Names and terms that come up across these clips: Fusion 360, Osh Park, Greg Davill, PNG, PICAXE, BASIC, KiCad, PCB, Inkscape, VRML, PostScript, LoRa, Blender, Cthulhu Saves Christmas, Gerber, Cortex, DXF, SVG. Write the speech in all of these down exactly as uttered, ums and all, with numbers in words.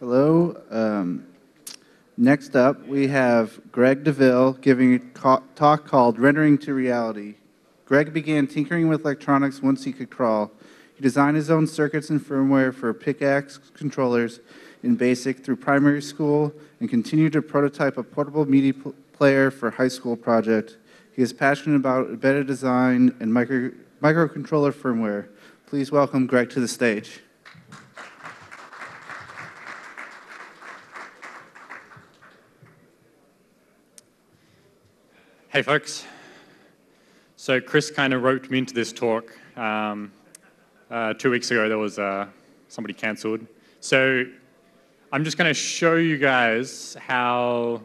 Hello. Um, next up, we have Greg Davill giving a talk called Rendering to Reality. Greg began tinkering with electronics once he could crawl. He designed his own circuits and firmware for PICAXE controllers in BASIC through primary school and continued to prototype a portable media pl player for high school project. He is passionate about embedded design and micro microcontroller firmware. Please welcome Greg to the stage. Hey folks. So Chris kind of roped me into this talk. Um, uh, two weeks ago there was uh, somebody cancelled. So I'm just going to show you guys how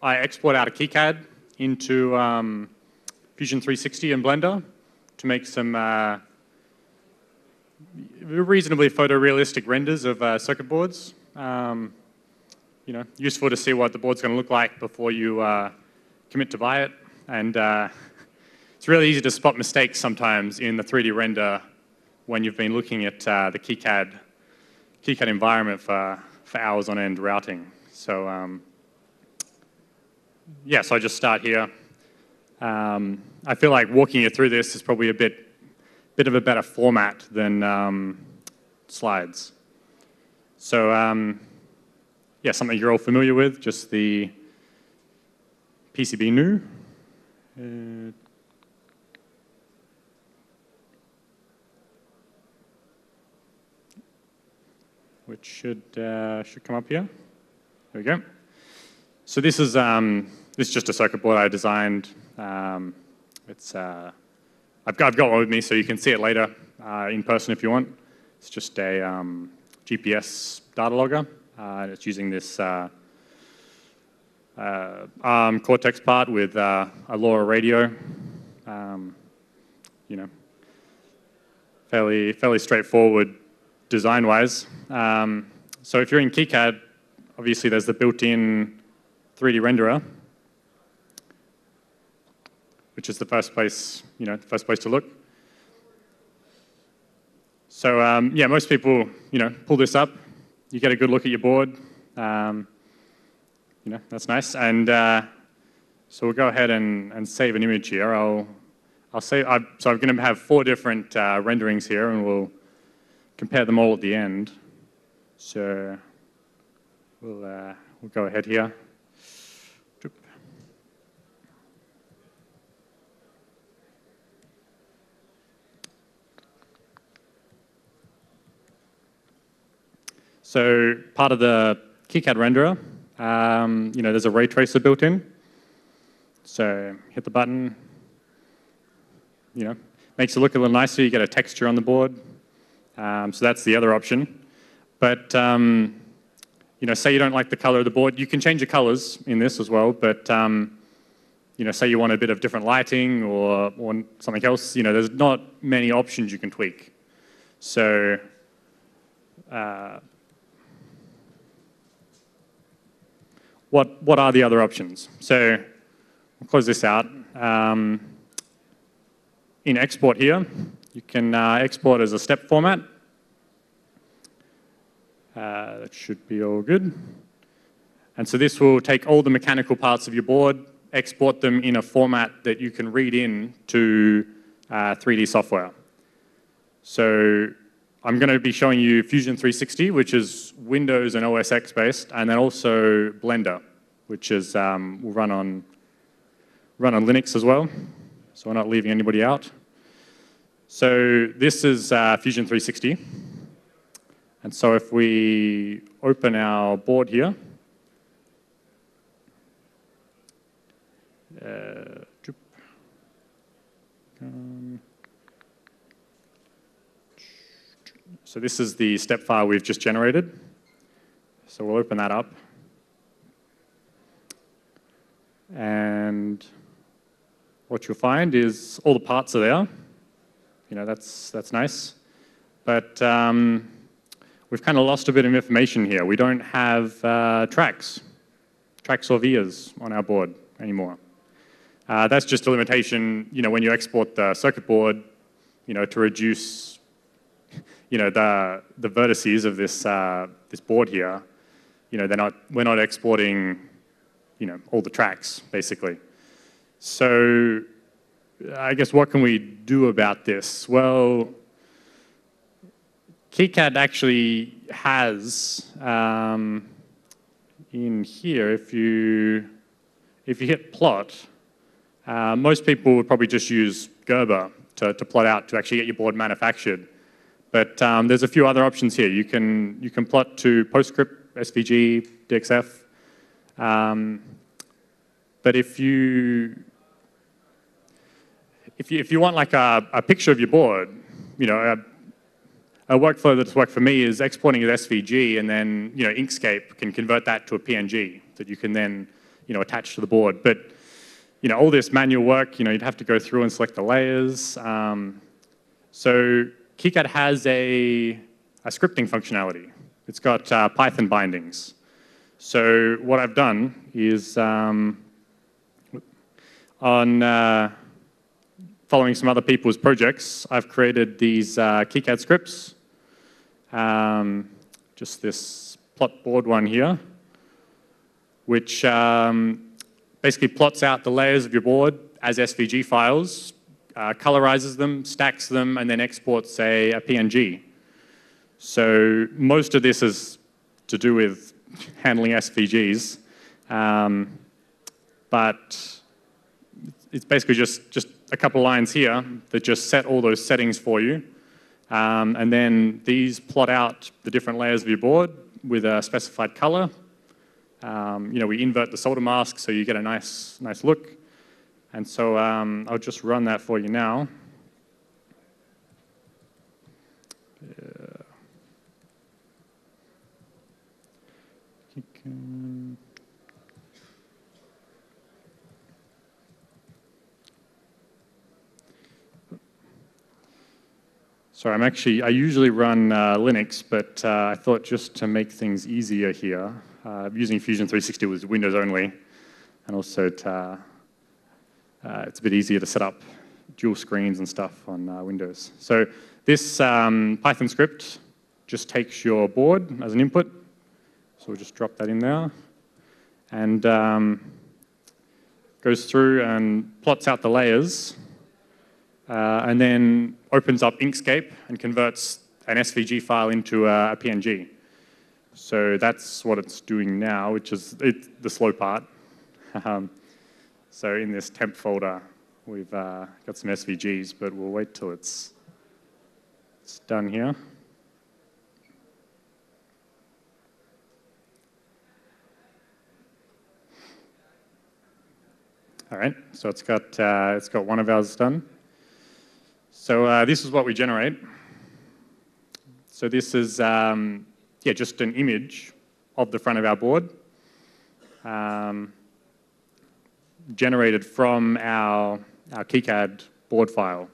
I export out of KiCad into um, Fusion three sixty and Blender to make some uh, reasonably photorealistic renders of uh, circuit boards. Um, you know, useful to see what the board's going to look like before you uh, commit to buy it, and uh, it's really easy to spot mistakes sometimes in the three D render when you've been looking at uh, the KiCad, KiCad environment for, for hours on end routing. So um, yeah, so I just start here. Um, I feel like walking you through this is probably a bit, bit of a better format than um, slides. So um, yeah, something you're all familiar with, just the P C B new. Uh, which should, uh, should come up here. There we go. So this is, um, this is just a circuit board I designed. Um, it's, uh, I've, got, I've got one with me, so you can see it later uh, in person if you want. It's just a um, G P S data logger. Uh, and it's using this uh, Uh, ARM Cortex part with uh, a LoRa radio, um, you know, fairly fairly straightforward design-wise. Um, so if you're in KiCad, obviously there's the built-in three D renderer, which is the first place you know the first place to look. So um, yeah, most people you know pull this up, you get a good look at your board. Um, You know, that's nice. And uh, so we'll go ahead and, and save an image here. I'll, I'll save, I've, so I'm going to have four different uh, renderings here, and we'll compare them all at the end. So we'll, uh, we'll go ahead here. So part of the KiCad renderer, Um, you know, there's a ray tracer built in, so hit the button, you know, makes it look a little nicer, you get a texture on the board, um, so that's the other option. But, um, you know, say you don't like the color of the board, you can change your colors in this as well, but, um, you know, say you want a bit of different lighting or, or something else, you know, there's not many options you can tweak. So, uh, What, what are the other options? So we'll close this out. Um, in export here, you can uh, export as a step format. Uh, that should be all good. And so this will take all the mechanical parts of your board, export them in a format that you can read in to uh, three D software. So I'm going to be showing you Fusion three sixty, which is Windows and O S X based, and then also Blender, which is um, will run on run on Linux as well. So we're not leaving anybody out. So this is uh, Fusion three sixty, and so if we open our board here, uh, um, so this is the step file we've just generated. So we'll open that up. And what you'll find is all the parts are there. You know, that's, that's nice. But um, we've kind of lost a bit of information here. We don't have uh, tracks, tracks or vias on our board anymore. Uh, that's just a limitation, you know, when you export the circuit board, you know, to reduce you know, the, the vertices of this, uh, this board here, you know, they're not, we're not exporting, you know, all the tracks, basically. So I guess what can we do about this? Well, KiCad actually has, um, in here, if you, if you hit plot, uh, most people would probably just use Gerber to, to plot out, to actually get your board manufactured. But um, there's a few other options here. You can, you can plot to PostScript, S V G, D X F. Um, but if you, if you, if you want like a, a picture of your board, you know, a, a workflow that's worked for me is exporting as S V G, and then you know Inkscape can convert that to a P N G that you can then you know attach to the board. But you know all this manual work, you know you'd have to go through and select the layers. Um, so KiCad has a, a scripting functionality. It's got uh, Python bindings. So what I've done is um, on. Uh, following some other people's projects, I've created these uh, KiCad scripts. Um, just this plot board one here, which um, basically plots out the layers of your board as S V G files, uh, colorizes them, stacks them, and then exports a, a P N G. So most of this is to do with handling S V Gs, um, but it's basically just, just a couple lines here that just set all those settings for you. Um, and then these plot out the different layers of your board with a specified color. Um, you know, we invert the solder mask so you get a nice, nice look. And so um, I'll just run that for you now. Yeah. Sorry, I'm actually, I usually run uh, Linux, but uh, I thought just to make things easier here, uh, using Fusion three sixty was Windows only, and also to, uh, uh, it's a bit easier to set up dual screens and stuff on uh, Windows. So this um, Python script just takes your board as an input, so we'll just drop that in there, and um, goes through and plots out the layers. Uh, and then opens up Inkscape and converts an S V G file into a, a P N G. So that's what it's doing now, which is it, the slow part. Um, so in this temp folder, we've uh, got some S V Gs, but we'll wait till it's, it's done here. All right, so it's got uh, it's got one of ours done. So uh, this is what we generate. So this is um, yeah, just an image of the front of our board, um, generated from our, our KiCad board file.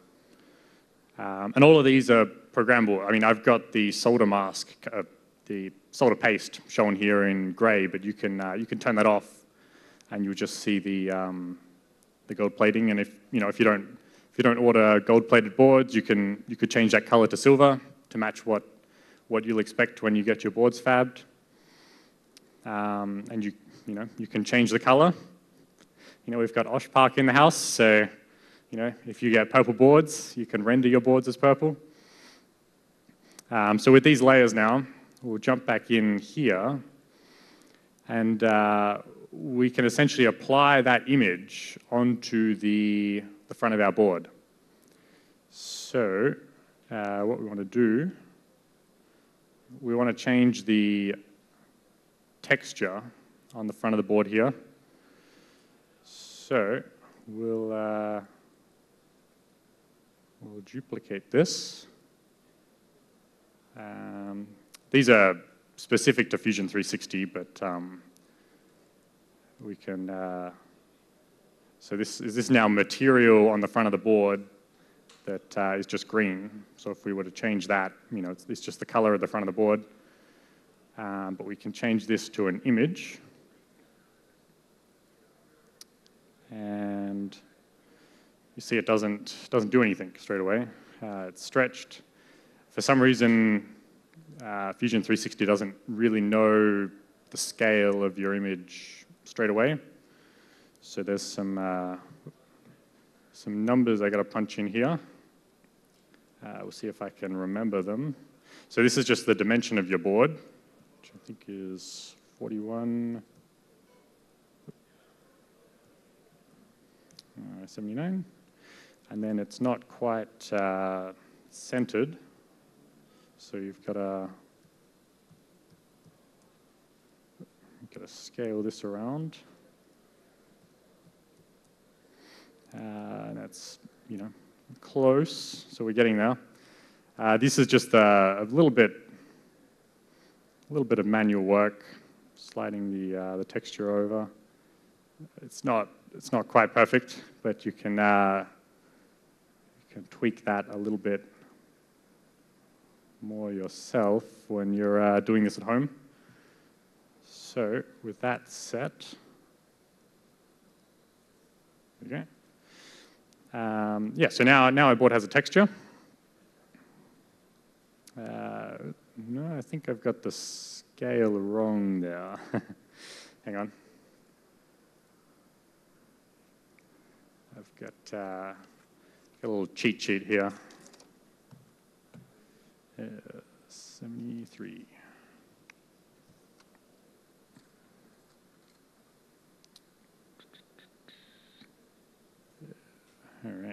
Um, and all of these are programmable. I mean, I've got the solder mask, uh, the solder paste shown here in gray, but you can, uh, you can turn that off and you'll just see the, um, the gold plating. And if you, know, if you don't If you don't order gold-plated boards, you can you could change that color to silver to match what what you'll expect when you get your boards fabbed. Um, and you you know you can change the color. You know we've got Osh Park in the house, so you know if you get purple boards, you can render your boards as purple. Um, so with these layers now, we'll jump back in here, and uh, we can essentially apply that image onto the the front of our board. So uh, what we want to do, we want to change the texture on the front of the board here. So we'll, uh, we'll duplicate this. Um, these are specific to Fusion three sixty, but um, we can uh, So this is this now material on the front of the board that uh, is just green. So if we were to change that, you know, it's, it's just the color of the front of the board. Um, but we can change this to an image. And you see, it doesn't doesn't do anything straight away. Uh, it's stretched. For some reason, uh, Fusion three sixty doesn't really know the scale of your image straight away. So there's some, uh, some numbers I got to punch in here. Uh, we'll see if I can remember them. So this is just the dimension of your board, which I think is forty-one, uh, seventy-nine. And then it's not quite uh, centered. So you've got to got to scale this around. Uh, and that's, you know, close. So we're getting there. Uh, this is just a, a little bit, a little bit of manual work, sliding the uh, the texture over. It's not, it's not quite perfect, but you can uh, you can tweak that a little bit more yourself when you're uh, doing this at home. So with that set, okay. Um, yeah. So now, now our board has a texture. Uh, no, I think I've got the scale wrong there. Hang on. I've got, uh, got a little cheat sheet here. Uh, seventy-three. All right.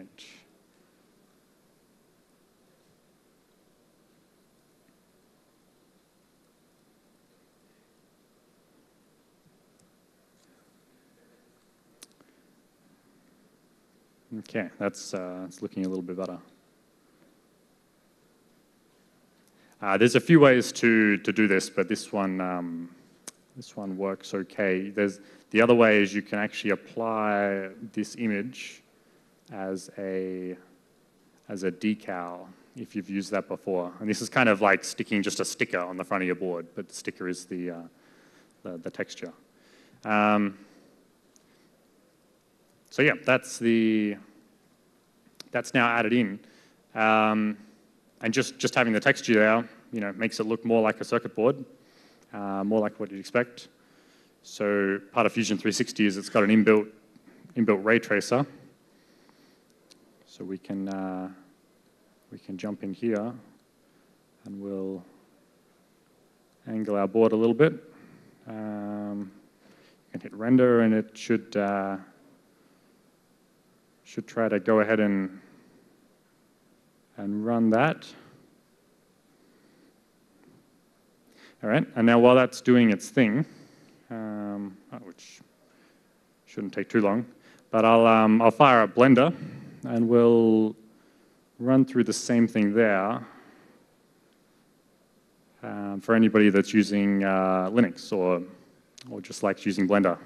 Okay, that's uh, that's looking a little bit better. Uh, there's a few ways to to do this, but this one um, this one works okay. There's the other way is you can actually apply this image as a as a decal if you've used that before, and this is kind of like sticking just a sticker on the front of your board, but the sticker is the uh, the, the texture. Um, so yeah, that's the that's now added in. Um, And just, just having the texture there, you know, makes it look more like a circuit board, uh, more like what you'd expect. So part of Fusion three sixty is it's got an inbuilt, inbuilt ray tracer. So we can, uh, we can jump in here, and we'll angle our board a little bit. Um, you can hit render, and it should, uh, should try to go ahead and and run that. All right, and now while that's doing its thing, um, which shouldn't take too long, but I'll, um, I'll fire up Blender, and we'll run through the same thing there um, for anybody that's using uh, Linux or, or just likes using Blender.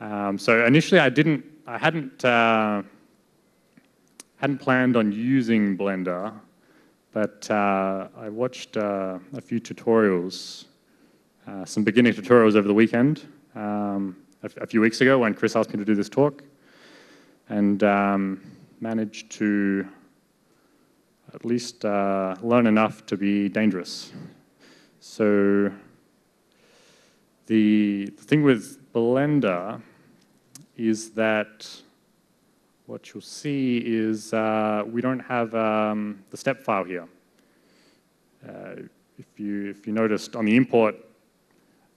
um, so initially I didn't, I hadn't, uh, hadn't planned on using Blender, but uh, I watched uh, a few tutorials, uh, some beginning tutorials over the weekend, um, a, a few weeks ago when Chris asked me to do this talk, and um, managed to at least uh, learn enough to be dangerous. So the, the thing with Blender is that what you'll see is uh, we don't have um, the step file here. Uh, if you if you noticed on the import,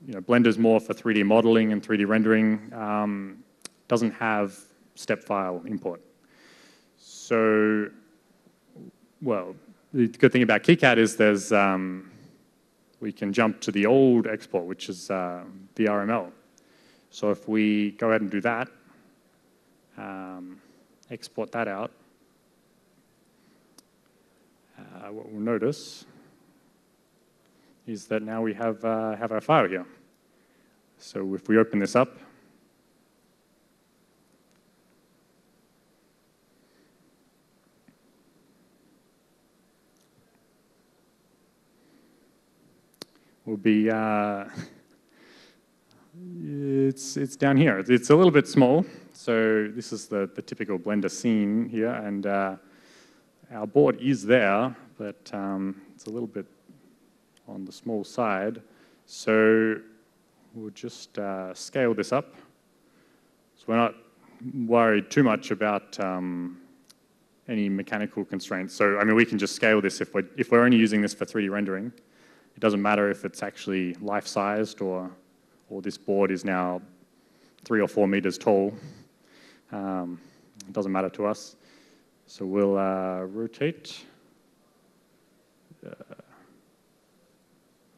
you know, Blender's more for three D modeling and three D rendering. Um, doesn't have step file import. So, well, the good thing about KiCad is there's um, we can jump to the old export, which is uh, V R M L. So if we go ahead and do that. Um, Export that out. Uh, what we'll notice is that now we have uh, have our file here. So if we open this up, we'll be uh, it's it's down here. It's a little bit small. So this is the, the typical Blender scene here, and uh, our board is there, but um, it's a little bit on the small side. So we'll just uh, scale this up. So we're not worried too much about um, any mechanical constraints. So I mean, we can just scale this if we're, if we're only using this for three D rendering. It doesn't matter if it's actually life-sized or, or this board is now three or four meters tall. Um, it doesn't matter to us. So we'll uh, rotate uh,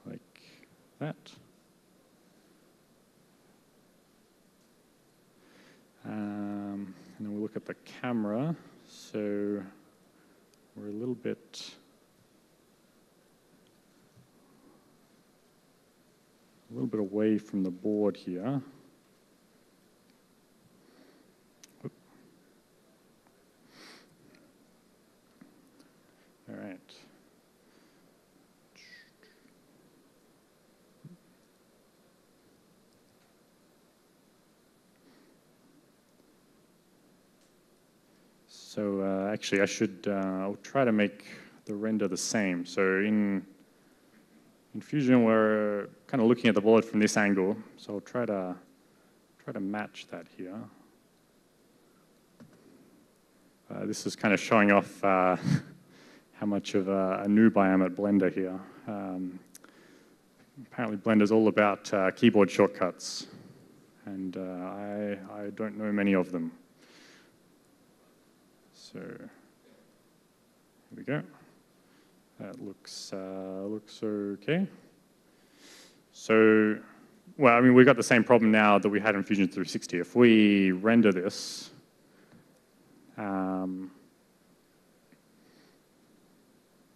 like that. Um, and then we'll look at the camera. So we're a little bit, a little bit away from the board here. Oop. All right. So uh, actually, I should. Uh, I'll try to make the render the same. So in in Fusion, we're kind of looking at the board from this angle. So I'll try to try to match that here. Uh, this is kind of showing off uh, how much of a, a noob I am at Blender here. Um, apparently, Blender's all about uh, keyboard shortcuts, and uh, I I don't know many of them. So here we go. That looks uh, looks okay. So, well, I mean, we've got the same problem now that we had in Fusion three sixty. If we render this, um,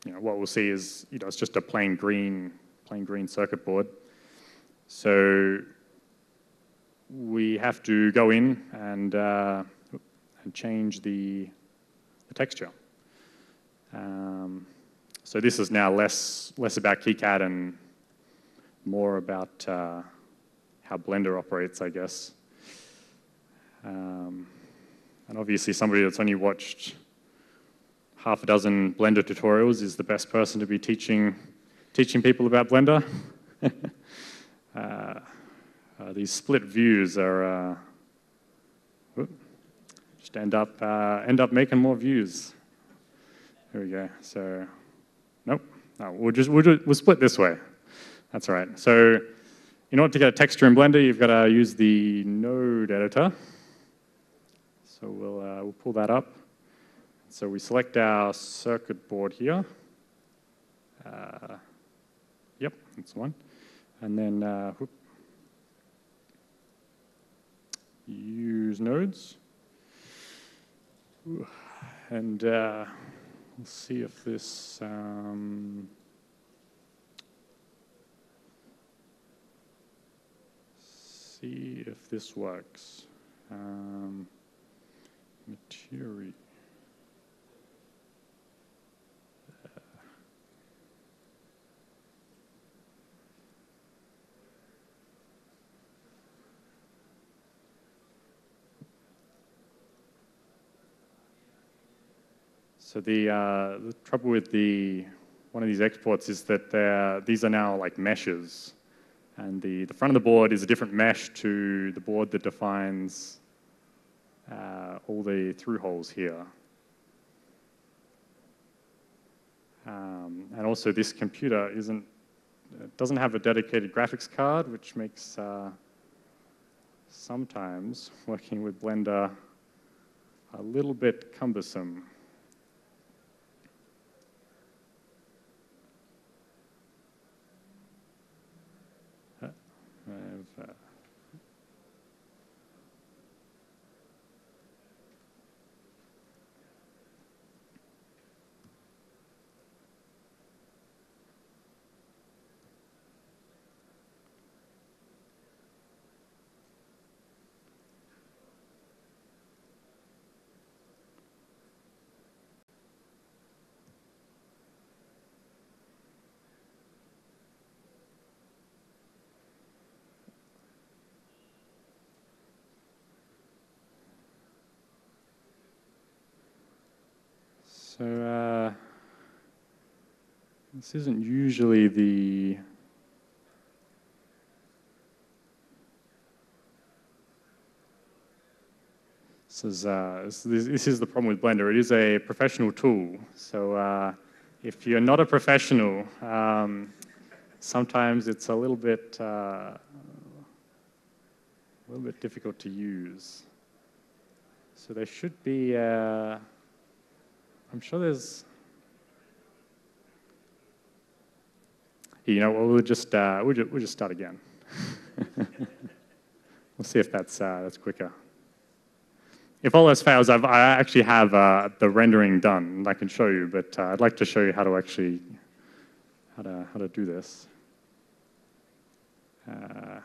you know, what we'll see is, you know, it's just a plain green, plain green circuit board. So we have to go in and uh, and change the the texture. Um, so this is now less less about KiCad and more about uh, how Blender operates, I guess. Um, and obviously, somebody that's only watched half a dozen Blender tutorials is the best person to be teaching teaching people about Blender. uh, uh, these split views are. Uh, Just end up uh, end up making more views. Here we go. So, nope. No, we'll just we'll, just, we'll split this way. That's all right. So, in order to get a texture in Blender, you've got to use the node editor. So we'll uh, we'll pull that up. So we select our circuit board here. Uh, yep, that's one. And then uh, whoop. Use nodes. And uh, we'll see if this. Um, see if this works. Um, material. Uh, So the, uh, the trouble with the one of these exports is that these are now like meshes, and the the front of the board is a different mesh to the board that defines uh, all the through holes here. Um, and also, this computer isn't doesn't have a dedicated graphics card, which makes uh, sometimes working with Blender a little bit cumbersome. I've, uh, So uh, this isn't usually the This is, uh, this, this is the problem with Blender. It is a professional tool. So uh, if you're not a professional, um, sometimes it's a little bit, uh, a little bit difficult to use. So there should be, uh, I'm sure there's, you know, we'll just, uh, we'll just, we'll just start again. We'll see if that's, uh, that's quicker. If all else fails, I've, I actually have uh, the rendering done, and I can show you. But uh, I'd like to show you how to actually how to how to do this. Uh,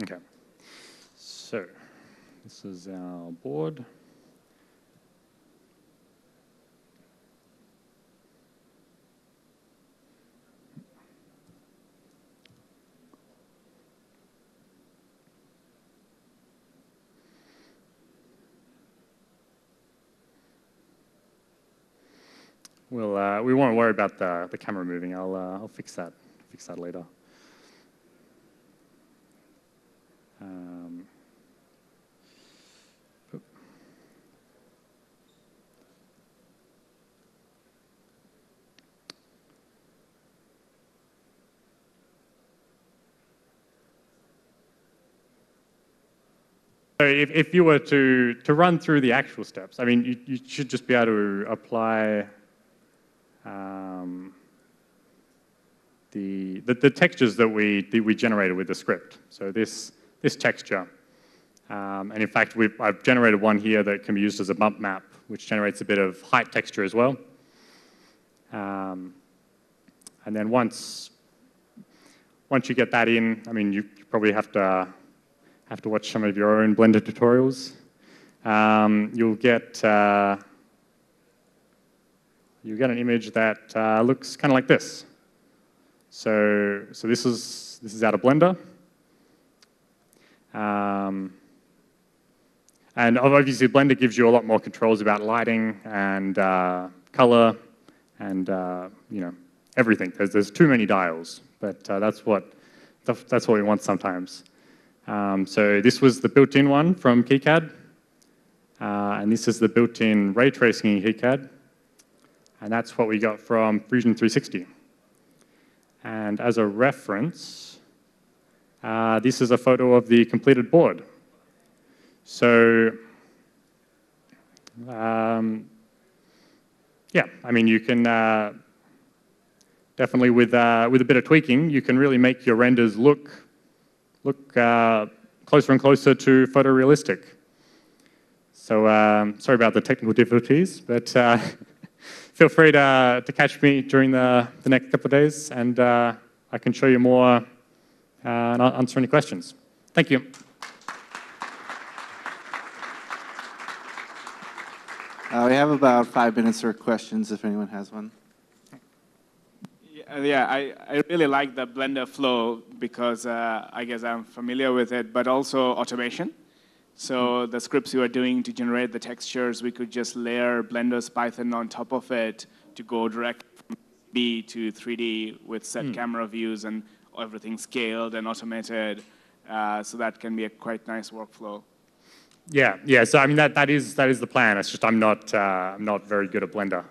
Okay, so this is our board. Well, uh, we won't worry about the the camera moving. I'll uh, I'll fix that fix that later. Um, so if, if you were to, to run through the actual steps, I mean, you, you should just be able to apply um, the, the, the textures that we, that we generated with the script. So this This texture, um, and in fact, we've, I've generated one here that can be used as a bump map, which generates a bit of height texture as well. Um, and then once, once you get that in, I mean, you probably have to have to watch some of your own Blender tutorials. Um, you'll get uh, you get an image that uh, looks kind of like this. So, so this is this is out of Blender. Um, and obviously, Blender gives you a lot more controls about lighting and uh, color and uh, you know, everything. There's, there's too many dials, but uh, that's what that's what we want sometimes. Um, so this was the built-in one from KiCad, uh, and this is the built-in ray tracing in KiCad, and that's what we got from Fusion three sixty. And as a reference. Uh, this is a photo of the completed board. So, um, yeah, I mean, you can uh, definitely, with uh, with a bit of tweaking, you can really make your renders look look uh, closer and closer to photorealistic. So, um, sorry about the technical difficulties, but uh, feel free to to catch me during the the next couple of days, and uh, I can show you more. Uh, and I'll answer any questions. Thank you. Uh, we have about five minutes for questions, if anyone has one. Yeah, yeah I, I really like the Blender flow because uh, I guess I'm familiar with it, but also automation. So the scripts you are doing to generate the textures, we could just layer Blender's Python on top of it to go direct from B to three D with set mm. camera views and everything scaled and automated, uh, so that can be a quite nice workflow. Yeah, yeah. So I mean, that that is that is the plan. It's just I'm not uh, I'm not very good at Blender.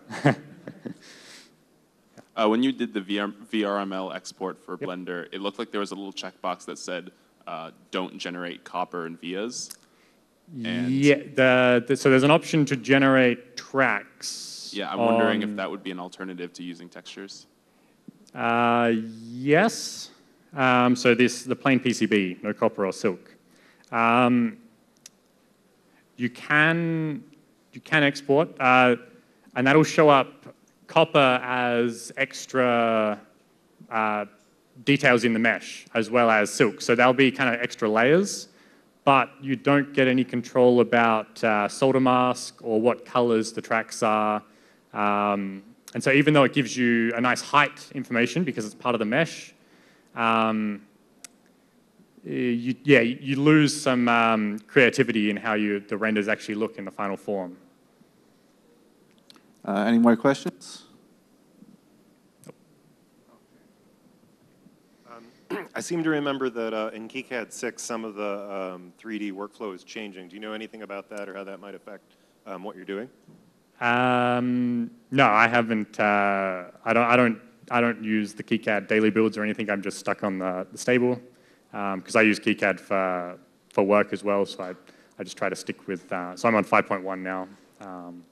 uh, when you did the V R M L export for yep. Blender, it looked like there was a little checkbox that said, uh, "Don't generate copper and vias." And yeah. The, the, so there's an option to generate tracks. Yeah, I'm on... wondering if that would be an alternative to using textures. Uh, yes. Um, so this, the plain P C B, no copper or silk. Um, you can you can export, uh, and that'll show up copper as extra uh, details in the mesh, as well as silk. So there'll be kind of extra layers, but you don't get any control about uh, solder mask or what colors the tracks are. Um, and so even though it gives you a nice height information because it's part of the mesh, um, you, yeah, you lose some um, creativity in how you, the renders actually look in the final form. Uh, any more questions? I seem to remember that uh, in KiCad six, some of the um, three D workflow is changing. Do you know anything about that or how that might affect um, what you're doing? Um, no, I haven't. Uh, I don't. I don't. I don't use the KiCad daily builds or anything. I'm just stuck on the, the stable because um, I use KiCad for for work as well. So I I just try to stick with. Uh, so I'm on five point one now, um,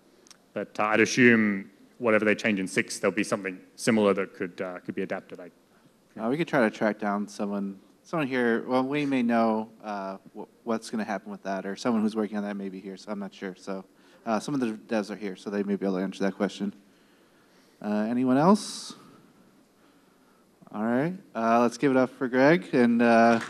but uh, I'd assume whatever they change in six, there'll be something similar that could uh, could be adapted. I, Uh, we could try to track down someone, someone here. Well, we may know uh, wh what's going to happen with that, or someone who's working on that may be here. So I'm not sure. So uh, some of the devs are here, so they may be able to answer that question. Uh, anyone else? All right. Uh, let's give it up for Greg and. Uh,